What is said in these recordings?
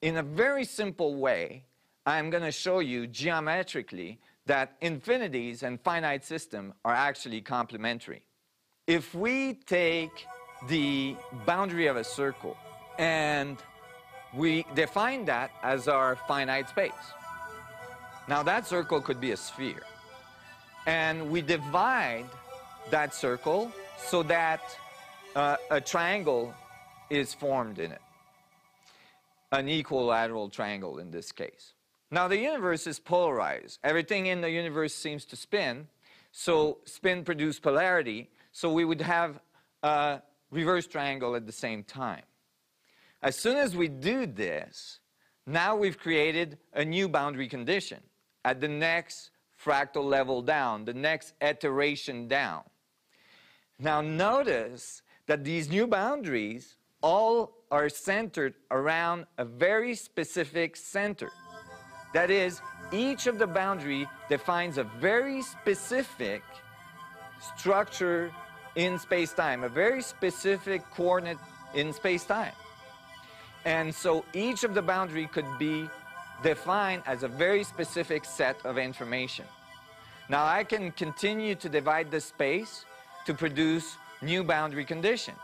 In a very simple way, I'm going to show you geometrically that infinities and finite system are actually complementary. If we take the boundary of a circle and we define that as our finite space, now that circle could be a sphere, and we divide that circle so that a triangle is formed in it, an equilateral triangle in this case. Now the universe is polarized. Everything in the universe seems to spin, so spin produces polarity, so we would have a reverse triangle at the same time. As soon as we do this, now we've created a new boundary condition at the next fractal level down, the next iteration down. Now notice that these new boundaries all are centered around a very specific center. That is, each of the boundary defines a very specific structure in space-time, a very specific coordinate in space-time. And so each of the boundary could be defined as a very specific set of information. Now I can continue to divide the space to produce new boundary conditions.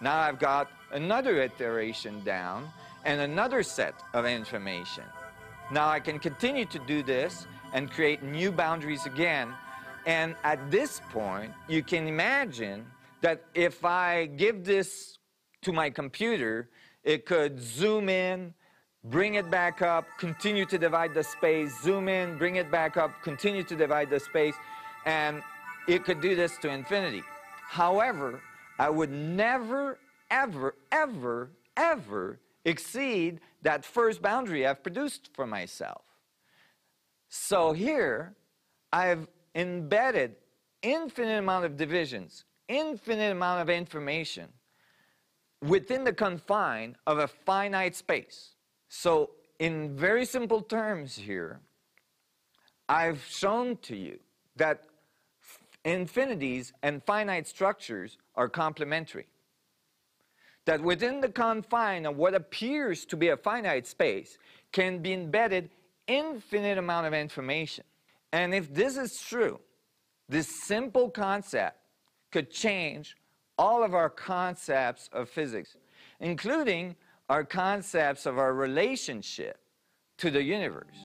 Now I've got another iteration down and another set of information. Now I can continue to do this and create new boundaries again. And at this point, you can imagine that if I give this to my computer, it could zoom in, bring it back up, continue to divide the space, zoom in, bring it back up, continue to divide the space, and it could do this to infinity. However, I would never, ever, ever, ever exceed that first boundary I've produced for myself. So here, I've embedded infinite amount of divisions, infinite amount of information within the confine of a finite space. So in very simple terms here, I've shown to you that infinities and finite structures are complementary. That within the confine of what appears to be a finite space can be embedded infinite amount of information. And if this is true, this simple concept could change all of our concepts of physics, including our concepts of our relationship to the universe.